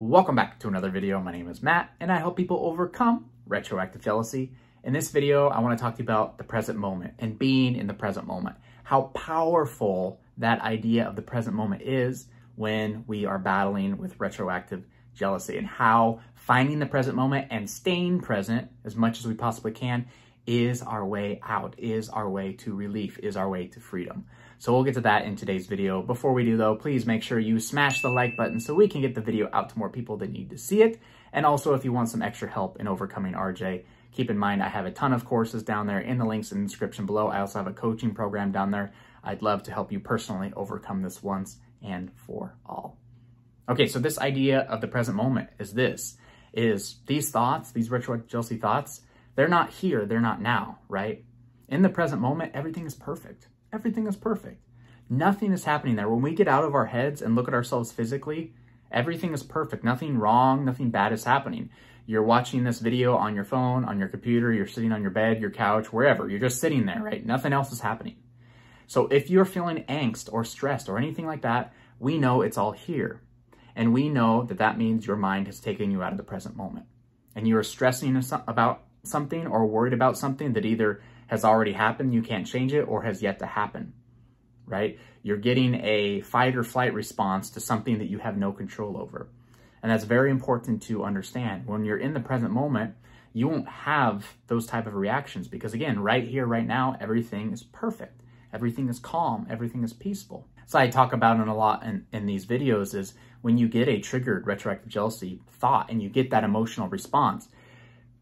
Welcome back to another video. My name is Matt and I help people overcome retroactive jealousy. In this video, I want to talk to you about the present moment and being in the present moment. How powerful that idea of the present moment is when we are battling with retroactive jealousy, and how finding the present moment and staying present as much as we possibly can is our way out, is our way to relief, is our way to freedom. So we'll get to that in today's video. Before we do though, please make sure you smash the like button so we can get the video out to more people that need to see it. And also if you want some extra help in overcoming RJ, keep in mind I have a ton of courses down there in the links in the description below. I also have a coaching program down there. I'd love to help you personally overcome this once and for all. Okay, so this idea of the present moment is this, is these thoughts, these retroactive jealousy thoughts, they're not here, they're not now, right? In the present moment, everything is perfect. Everything is perfect. Nothing is happening there. When we get out of our heads and look at ourselves physically, everything is perfect. Nothing wrong, nothing bad is happening. You're watching this video on your phone, on your computer, you're sitting on your bed, your couch, wherever. You're just sitting there, right? Nothing else is happening. So if you're feeling angst or stressed or anything like that, we know it's all here. And we know that that means your mind has taken you out of the present moment. And you are stressing about something or worried about something that either has already happened, you can't change it, or has yet to happen, right? You're getting a fight or flight response to something that you have no control over. And that's very important to understand. When you're in the present moment, you won't have those type of reactions because again, right here, right now, everything is perfect. Everything is calm, everything is peaceful. So I talk about it a lot in these videos is when you get a triggered retroactive jealousy thought and you get that emotional response,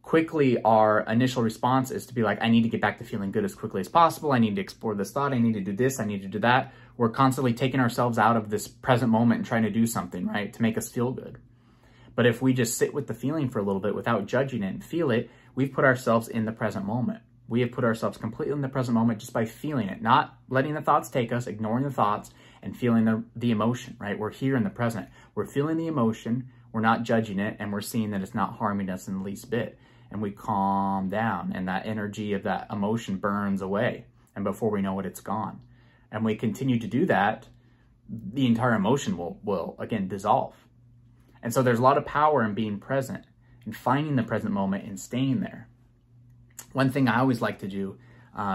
quickly our initial response is to be like, I need to get back to feeling good as quickly as possible. I need to explore this thought. I need to do this. I need to do that. We're constantly taking ourselves out of this present moment and trying to do something, right, to make us feel good. But if we just sit with the feeling for a little bit without judging it and feel it, we've put ourselves in the present moment. We have put ourselves completely in the present moment just by feeling it, not letting the thoughts take us, ignoring the thoughts and feeling the emotion, right? We're here in the present. We're feeling the emotion. We're not judging it. And we're seeing that it's not harming us in the least bit. And we calm down and that energy of that emotion burns away. And before we know it, it's gone. And we continue to do that, the entire emotion will again dissolve. And so there's a lot of power in being present and finding the present moment and staying there. One thing I always like to do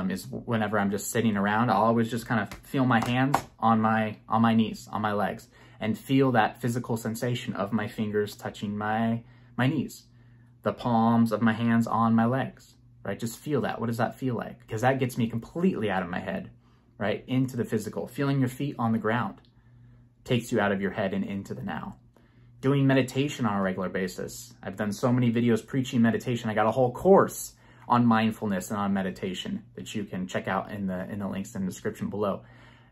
is whenever I'm just sitting around, I'll always just kind of feel my hands on my knees, on my legs, and feel that physical sensation of my fingers touching my knees. The palms of my hands on my legs, right? Just feel that. What does that feel like? Because that gets me completely out of my head, right? Into the physical. Feeling your feet on the ground takes you out of your head and into the now. Doing meditation on a regular basis. I've done so many videos preaching meditation. I got a whole course on mindfulness and on meditation that you can check out in the links in the description below.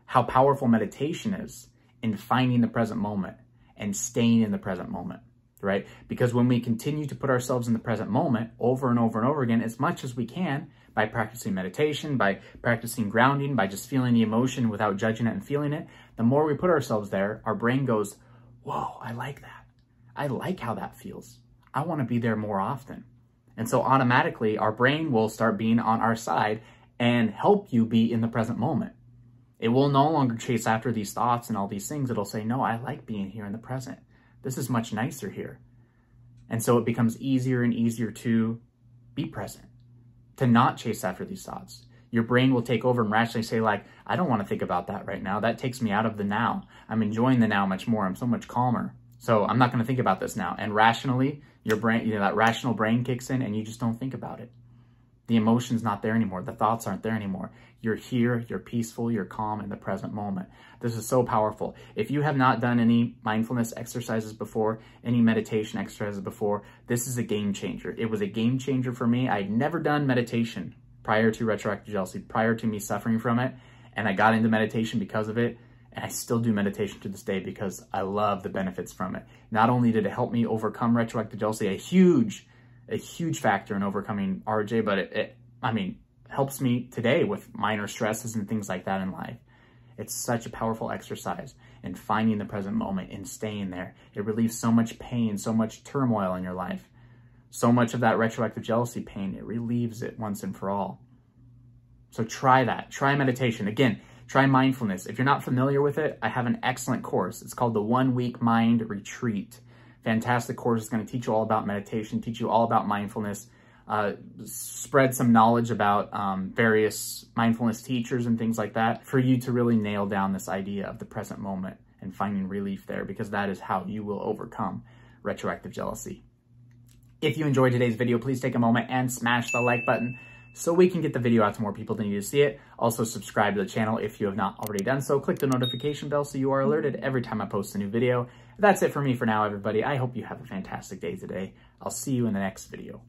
How powerful meditation is in finding the present moment and staying in the present moment. Right? Because when we continue to put ourselves in the present moment over and over and over again, as much as we can, by practicing meditation, by practicing grounding, by just feeling the emotion without judging it and feeling it, the more we put ourselves there, our brain goes, whoa, I like that. I like how that feels. I want to be there more often. And so automatically our brain will start being on our side and help you be in the present moment. It will no longer chase after these thoughts and all these things. It'll say, no, I like being here in the present. This is much nicer here. And so it becomes easier and easier to be present, to not chase after these thoughts. Your brain will take over and rationally say like, I don't want to think about that right now. That takes me out of the now. I'm enjoying the now much more. I'm so much calmer. So I'm not going to think about this now. And rationally, your brain, you know, that rational brain kicks in and you just don't think about it. The emotion's not there anymore. The thoughts aren't there anymore. You're here, you're peaceful, you're calm in the present moment. This is so powerful. If you have not done any mindfulness exercises before, any meditation exercises before, this is a game changer. It was a game changer for me. I had never done meditation prior to retroactive jealousy, prior to me suffering from it. And I got into meditation because of it. And I still do meditation to this day because I love the benefits from it. Not only did it help me overcome retroactive jealousy, a huge factor in overcoming RJ, but it helps me today with minor stresses and things like that in life. It's such a powerful exercise in finding the present moment and staying there. It relieves so much pain, so much turmoil in your life. So much of that retroactive jealousy pain, it relieves it once and for all. So try that. Try meditation. Again, try mindfulness. If you're not familiar with it, I have an excellent course. It's called the 1 week mind retreat. fantastic course. It's going to teach you all about meditation, teach you all about mindfulness, spread some knowledge about various mindfulness teachers and things like that for you to really nail down this idea of the present moment and finding relief there, because that is how you will overcome retroactive jealousy. If you enjoyed today's video, please take a moment and smash the like button so we can get the video out to more people than you to see it. Also, subscribe to the channel if you have not already done so. Click the notification bell so you are alerted every time I post a new video. That's it for me for now, everybody. I hope you have a fantastic day today. I'll see you in the next video.